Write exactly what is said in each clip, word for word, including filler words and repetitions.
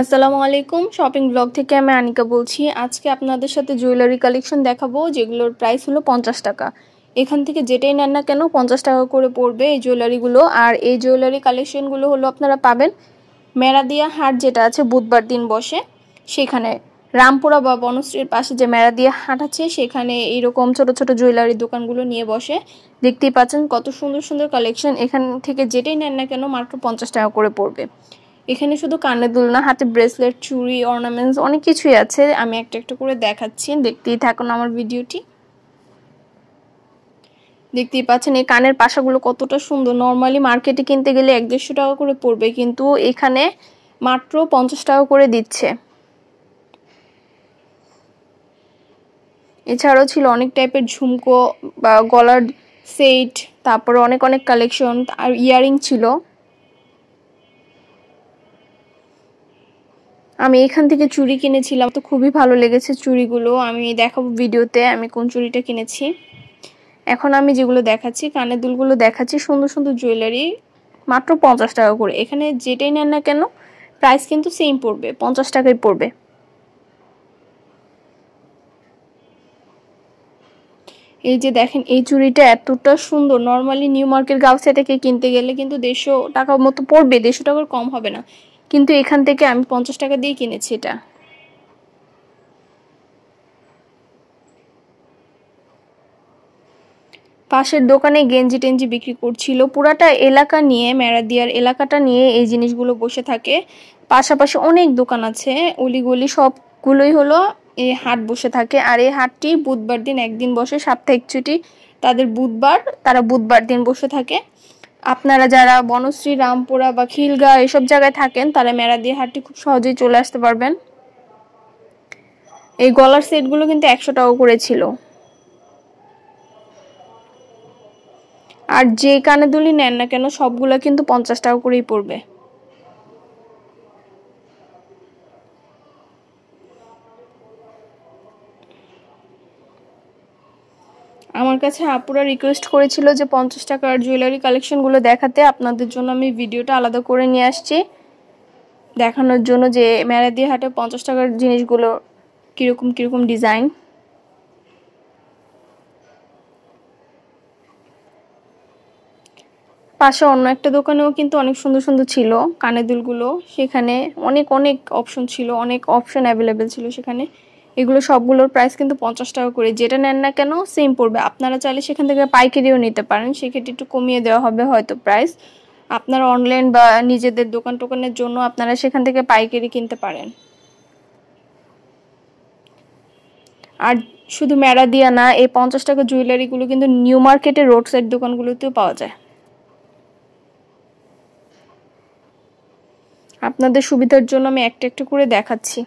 আসসালামু আলাইকুম shopping blog থেকে আমি আনিকা বলছি। আজকে আপনাদের সাথে জুয়েলারি কালেকশন দেখাবো যেগুলোর প্রাইস হলো পঞ্চাশ টাকা। এখান থেকে যেটাই নেন না কেন পঞ্চাশ টাকা করে পড়বে এই জুয়েলারিগুলো। আর এই জুয়েলারি কালেকশনগুলো হলো আপনারা পাবেন মেরাদিয়া হাট, যেটা আছে বুধবার দিন বসে সেখানে, রামপুরা বা বনশ্রীর পাশে যে মেরাদিয়া হাট আছে সেখানে এইরকম ছোট ছোট জুয়েলারি দোকানগুলো নিয়ে বসে। দেখতেই পাচ্ছেন কত সুন্দর সুন্দর কালেকশন। এখান থেকে যেটাই নেন না কেন মাত্র পঞ্চাশ টাকা করে পড়বে। এখানে শুধু কানে দুল না, হাতে ব্রেসলেট, চুড়ি, অর্নামেন্টস অনেক কিছুই আছে। আমি একটা একটা করে দেখাচ্ছি, দেখতেই থাকুন আমার ভিডিওটি। দেখতেই পাচ্ছেন এই কানের পাশাগুলো কতটা সুন্দর। নর্মালি মার্কেটে কিনতে গেলে এক দেড়শো টাকা করে পড়বে, কিন্তু এখানে মাত্র পঞ্চাশ টাকা করে দিচ্ছে। এছাড়াও ছিল অনেক টাইপের ঝুমকো বা গলার সেট, তারপরে অনেক অনেক কালেকশন, আর ইয়ারিং ছিল। আমি এখান থেকে চুড়ি কিনেছিলাম, তো খুবই ভালো লেগেছে চুড়িগুলো। আমি দেখাবো ভিডিওতে আমি কোন চুড়িটা কিনেছি। এখন আমি যেগুলো দেখাচ্ছি কানের দুলগুলো দেখাচ্ছি, সুন্দর সুন্দর জুয়েলারি মাত্র পঞ্চাশ টাকা করে। এখানে যেটাই নেন না কেন প্রাইস কিন্তু সেম পড়বে, পঞ্চাশ টাকাই পড়বে। এই যে দেখেন এই চুড়িটা এতটা সুন্দর। নর্মালি নিউ মার্কেট গাউসে থেকে কিনতে গেলে কিন্তু দেড়শো টাকার মতো পড়বে, দেড়শো টাকার কম হবে না, কিন্তু এখান থেকে আমি পঞ্চাশ টাকা দিয়ে কিনেছি এটা। পাশের দোকানে গেঞ্জি টেঞ্জি বিক্রি করছিল। পুরাটা এলাকা নিয়ে, মেরাদিয়ার এলাকাটা নিয়ে এই জিনিসগুলো বসে থাকে। পাশাপাশি অনেক দোকান আছে, অলিগলি সবগুলোই হলো এই হাট বসে থাকে। আর এই হাটটি বুধবার দিন একদিন বসে, সাপ্তাহিক ছুটি তাদের বুধবার, তারা বুধবার দিন বসে থাকে। আপনারা যারা বনশ্রী, রামপুরা বা খিলগাঁও এসব জায়গায় থাকেন তারা মেরাদিয়া হাটটি খুব সহজেই চলে আসতে পারবেন। এই গলার সেটগুলো কিন্তু একশো টাকা করেছিল। আর যে কানে দুলি নেন না কেন সবগুলো কিন্তু পঞ্চাশ টাকা করেই পড়বে। আমার কাছে আপুরা রিকোয়েস্ট করেছিল যে পঞ্চাশ টাকার জুয়েলারি কালেকশনগুলো দেখাতে, আপনাদের জন্য আমি ভিডিওটা আলাদা করে নিয়ে আসছি দেখানোর জন্য যে মেরাদিয়া হাটে পঞ্চাশ টাকার জিনিসগুলো কীরকম কীরকম ডিজাইন। পাশে অন্য একটা দোকানেও কিন্তু অনেক সুন্দর সুন্দর ছিল কানের দুলগুলো, সেখানে অনেক অনেক অপশন ছিল, অনেক অপশন অ্যাভেলেবেল ছিল সেখানে। এগুলো সবগুলোর প্রাইস কিন্তু পঞ্চাশ টাকা করে, যেটা নেন না কেন সেম পড়বে। আপনারা চাইলে সেখান থেকে পাইকারিও নিতে পারেন, সেক্ষেত্রে একটু কমিয়ে দেওয়া হবে হয়তো প্রাইস। আপনারা অনলাইন বা নিজেদের দোকান টোকানের জন্য আপনারা সেখান থেকে পাইকারি কিনতে পারেন। আর শুধু মেরাদিয়া না, এই পঞ্চাশ টাকা জুয়েলারিগুলো কিন্তু নিউ মার্কেটের রোড সাইড দোকানগুলোতেও পাওয়া যায়। আপনাদের সুবিধার জন্য আমি একটা একটা করে দেখাচ্ছি।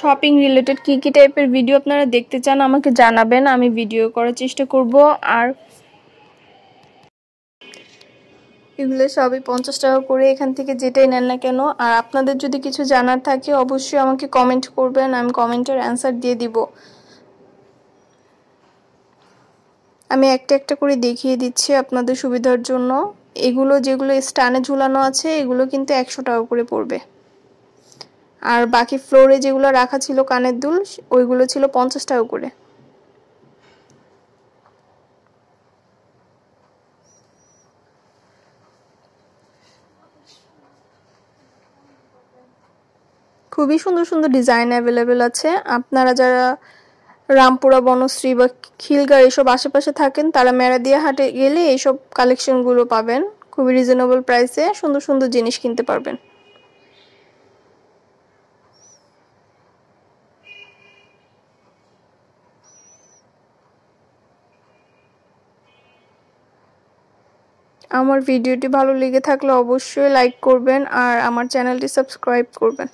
শপিং রিলেটেড কী কী টাইপের ভিডিও আপনারা দেখতে চান আমাকে জানাবেন, আমি ভিডিও করার চেষ্টা করব। আর এগুলো সবই পঞ্চাশ টাকা করে, এখান থেকে যেটাই নেন না কেন। আর আপনাদের যদি কিছু জানার থাকে অবশ্যই আমাকে কমেন্ট করবেন, আমি কমেন্টের অ্যান্সার দিয়ে দিব। আমি একটা একটা করে দেখিয়ে দিচ্ছি আপনাদের সুবিধার জন্য। এগুলো যেগুলো স্টানে ঝুলানো আছে এগুলো কিন্তু একশো টাকা করে পড়বে। আর বাকি ফ্লোরে যেগুলো রাখা ছিল কানের দুল ওইগুলো ছিল পঞ্চাশ টাকা করে। খুবই সুন্দর সুন্দর ডিজাইন অ্যাভেলেবেল আছে। আপনারা যারা রামপুরা, বনশ্রী বা খিলগাঁও এসব আশেপাশে থাকেন তারা মেরাদিয়া হাটে গেলে এইসব কালেকশনগুলো পাবেন। খুবই রিজনেবল প্রাইসে সুন্দর সুন্দর জিনিস কিনতে পারবেন। আমার ভিডিওটি ভালো লেগে থাকলে অবশ্যই লাইক করবেন আর আমার চ্যানেলটি সাবস্ক্রাইব করবেন।